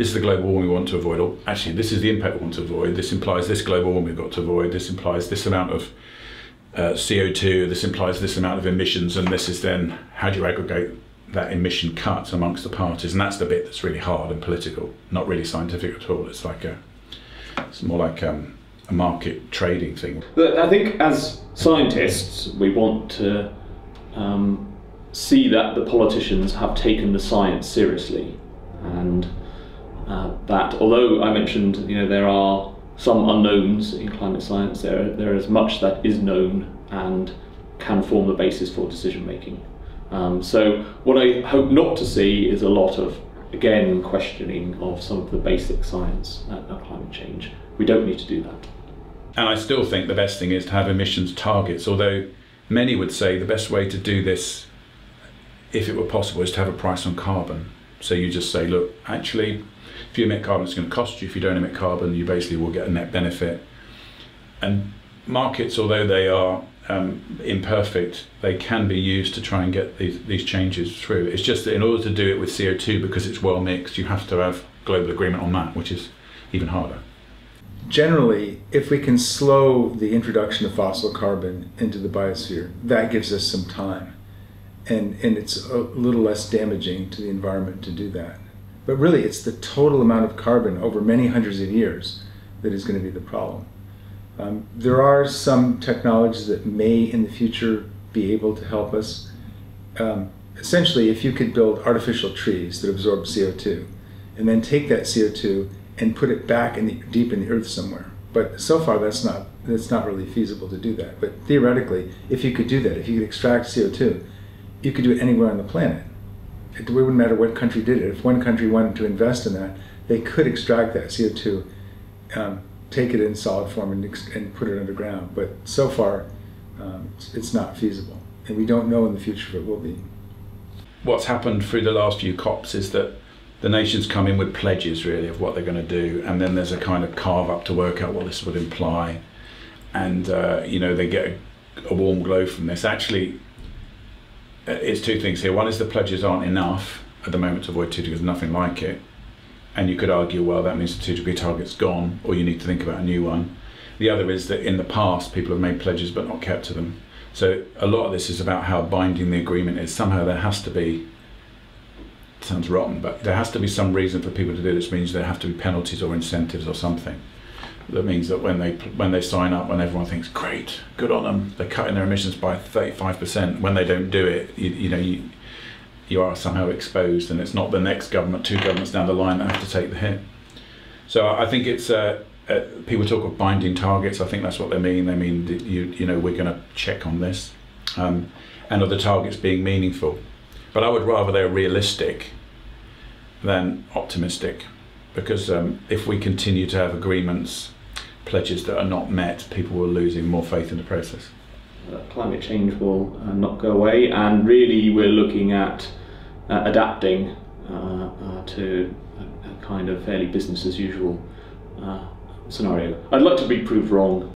this is the global warming we want to avoid, or actually this is the impact we want to avoid, this implies this global warming we've got to avoid, this implies this amount of CO2, this implies this amount of emissions, and this is then how do you aggregate that emission cut amongst the parties. And that's the bit that's really hard and political, not really scientific at all. It's like it's more like a market trading thing. Look, I think as scientists we want to see that the politicians have taken the science seriously, and that although I mentioned there are some unknowns in climate science, there is much that is known and can form the basis for decision making. So what I hope not to see is a lot of, again, questioning of some of the basic science of climate change. We don't need to do that. And I still think the best thing is to have emissions targets, although many would say the best way to do this, if it were possible, is to have a price on carbon. So you just say, look, actually, if you emit carbon, it's going to cost you. If you don't emit carbon, you basically will get a net benefit. And markets, although they are imperfect, they can be used to try and get these changes through. It's just that in order to do it with CO2, because it's well mixed, you have to have global agreement on that, which is even harder. Generally, if we can slow the introduction of fossil carbon into the biosphere, that gives us some time. And it's a little less damaging to the environment to do that. But really, it's the total amount of carbon over many hundreds of years that is going to be the problem. There are some technologies that may in the future be able to help us. Essentially, if you could build artificial trees that absorb CO2 and then take that CO2 and put it back in deep in the earth somewhere. But so far that's not really feasible to do that. But theoretically, if you could do that, if you could extract CO2, you could do it anywhere on the planet. It wouldn't matter what country did it. If one country wanted to invest in that, they could extract that CO2, take it in solid form and put it underground. But so far, it's not feasible. And we don't know in the future if it will be. What's happened through the last few COPs is that the nations come in with pledges, really, of what they're going to do. And then there's a kind of carve up to work out what this would imply. And, they get a warm glow from this. Actually, it's two things here. One is the pledges aren't enough at the moment to avoid 2 degrees, nothing like it. And you could argue, well, that means the 2 degree target's gone, or you need to think about a new one. The other is that in the past, people have made pledges but not kept to them. So a lot of this is about how binding the agreement is. Somehow there has to be, it sounds rotten, but there has to be some reason for people to do this, means there have to be penalties or incentives or something. That means that when they sign up, when everyone thinks, great, good on them, they're cutting their emissions by 35%. When they don't do it, you are somehow exposed, and it's not the next government, 2 governments down the line, that have to take the hit. So I think it's, people talk of binding targets. I think that's what they mean. They mean, we're going to check on this. And are the targets being meaningful? But I would rather they're realistic than optimistic. Because if we continue to have agreements, pledges that are not met, people will lose even more faith in the process. Climate change will not go away, and really we're looking at adapting to a kind of fairly business as usual scenario. I'd like to be proved wrong.